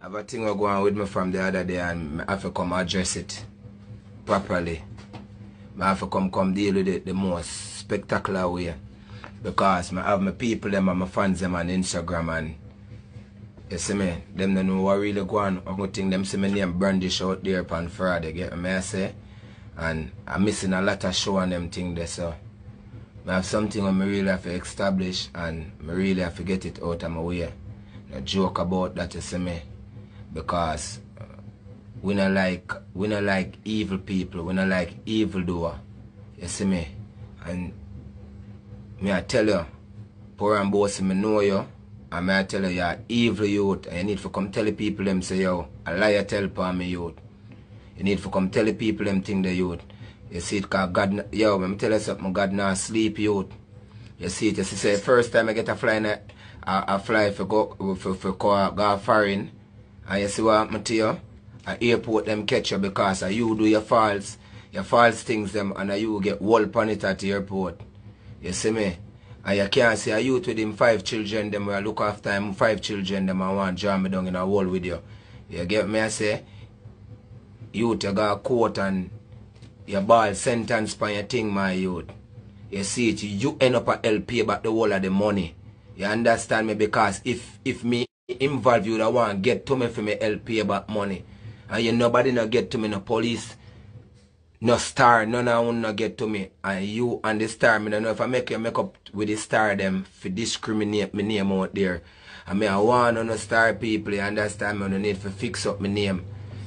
I have a thing we're going with me from the other day and I have to come address it properly. I have to come deal with it the most spectacular way. Because I have my people them and my fans them on Instagram and you see me, them don't know what really going on. I think them see my name brandish out there upon Friday, get me I say? And I'm missing a lot of show on them thing there, so I have something I really have to establish and I really have to get it out of my way. No joke about that, you see me. Because we not like evil people, we not like evil doer. You see me? And me I tell you, poor and bossy, me know you, and me I tell you, you're evil youth, and you need to come tell the people them say, yo, a liar tell for me youth. You need to come tell the people them thing the youth. You see it, cause God, yo, when I tell you something, God not sleep youth. You see it, you see, say, first time I get a fly in I fly for go foreign, and you see what happened to you? At airport them catch you because you do your false things them, and you get walled on it at the airport. You see me? And you can't see a youth with him 5 children them where I look after him 5 children them and want to jam me down in a wall with you. You get me I say? Youth you got a court and your ball sentence by your thing my youth. You see it, you end up at LP back the whole of the money. You understand me? Because if me involve you that want get to me for me LP back money. And you nobody no get to me, no police. No star, none of them no get to me. And you and the star, me don't know if I make you make up with the star them for discriminate my name out there. I mean, I want no star people, you understand me? I don't need to fix up my name.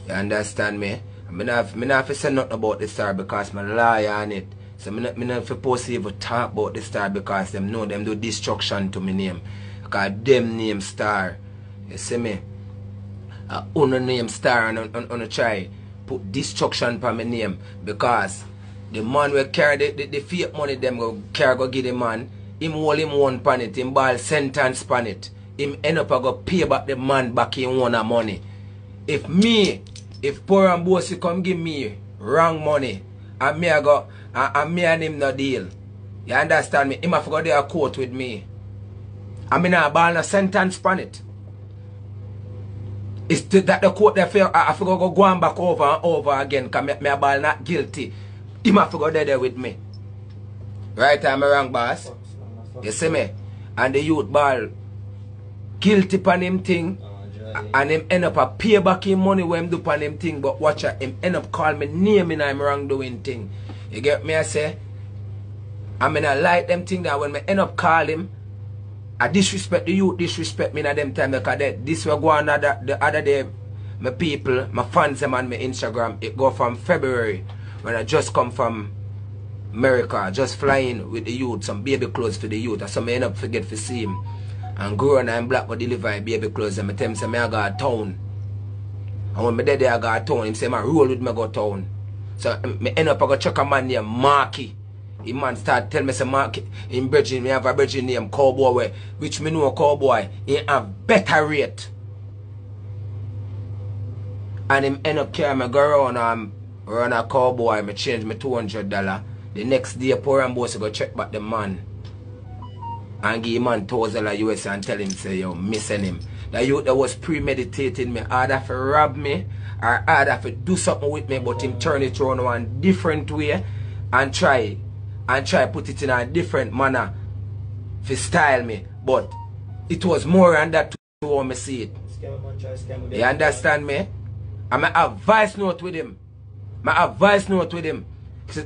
You understand me? I mean, I have to say nothing about the star because I lie on it. So I not supposed to even talk about the star because them know them do destruction to my name. Because them name star. You see me? I own a name star and on a try. Put destruction for my name because the man will carry the fake money them go carry go give the man him hold him one pan it, him ball sentence pan it, him end up go pay back the man back in one of money. If poor and bossy come give me wrong money and me I go and me and him no deal. You understand me? Him have go there court with me. I mean I ball no sentence pan it. It's that the court that I forgot to go back over and over again because my ball not guilty. Him I forgot there with me. Right or wrong, boss? You see me? And the youth ball guilty pan him thing and him end up a pay back him money when him do pan him thing, but watch out, him end up call me name in I'm wrongdoing thing. You get me I say? I mean I like them thing that when I end up call him I disrespect the youth, disrespect me at them time because this will go on the other day. My people, my fans them on my Instagram, it go from February when I just come from America, just flying with the youth, some baby clothes for the youth. So I end up forget to see him. And growing and black go deliver baby clothes and I tell him say I go to town. And when my daddy I go to town, him say I roll with me go to town. So I end up I go check a man named Marky. He man start tell me say Mark in Virginia, me have a Virgin name Cowboy, which me know Cowboy, he have better rate. And him end up carry me go around and run a Cowboy, me change me $200. The next day poor and boss go check back the man. And give him $1,000 US and tell him say yo missing him. The youth that was premeditating me, either for rob me or either for do something with me, but him turn it around one different way and try put it in a different manner for style me, but it was more than that to how I see it. You understand me? And I have voice note with him. I have voice note with him.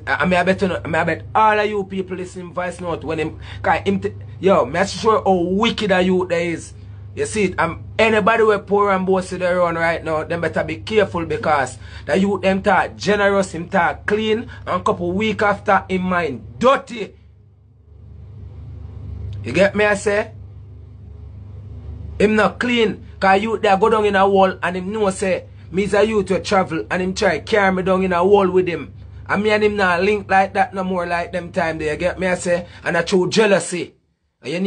I may bet all of you people listen voice note when him, cause him yo, I'm sure how wicked a youth there is. You see it, anybody who poor and bossy there on right now, them better be careful because the youth them talk generous, him talk clean, and couple week after him mind dirty. You get me I say? Him not clean, cause youth there go down in a wall and him know say, me's a youth to travel and him try carry me down in a wall with him. And me and him not link like that no more like them time there, you get me I say? And I through jealousy. And you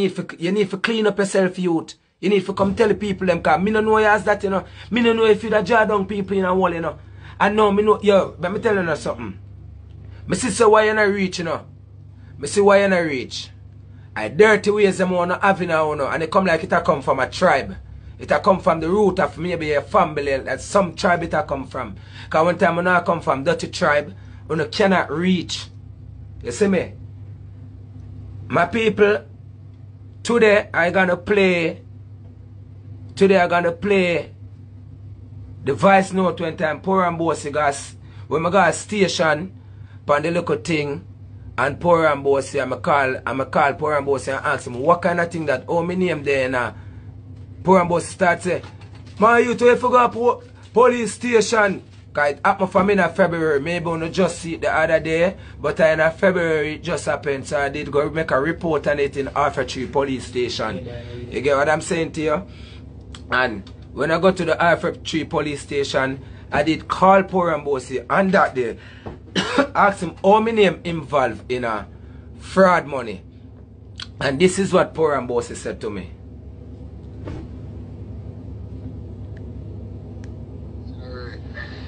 need to clean up yourself, youth. You need to come tell the people them because I don't know you as that, you know. I don't know if you the jaw down people in a wall, you know. And now I know, yo, but me tell you something. I see so why you not reach, you know. I see why you not reach. I dirty ways them want to have in a, you know. And they come like it come from a tribe. It a come from the root of maybe a family, that some tribe it a come from. Because one time when I come from dirty tribe, when you cannot reach. You see me? My people, today I gonna play the voice note when time Poor and Bossy gas. When I got a station, pon the little thing, and Poor and Bossy, I call Poor and Bossy and ask him what kind of thing that, oh, my name there now. Poor and Bossy start say, man, you two forgot police station. Because it happened for me in February. Maybe you just see it the other day, but in February it just happened. So I did go make a report on it in Hertfordshire police station. You get what I'm saying to you? And when I go to the Hertfordshire police station, I did call Poor and Bossy on that day. Asked him how my name involved in a fraud money. And this is what Poor and Bossy said to me.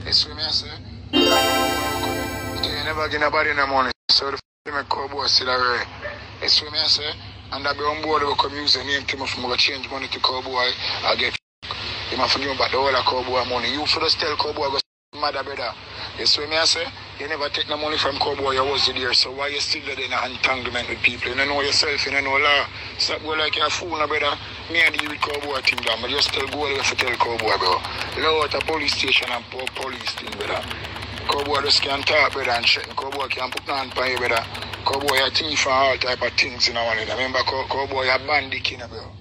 It's me, I said. You never get nobody in the morning, so the f***ing cowboy still around. It's me, I said. And I be on board with come use the name to me from go change money to cowboy. I get f***. You must forgive me about the whole of cowboy money. You should just tell cowboy go f***ing mother, brother. It's me, I said. You never take no money from cowboy, you was there. So why you still there in an entanglement with people? You don't know yourself, you don't know law. Stop go like you're a fool, brother. Me and you with cowboy thing, but you still go away for tell cowboy, bro. Low at a police station and police thing, brother. Cowboy just can't talk, brother, and shit. Cowboy can't put none on you, brother. Cowboy, a thief and all type of things, you know, one. Remember, cowboy, a bandit, you know, bro.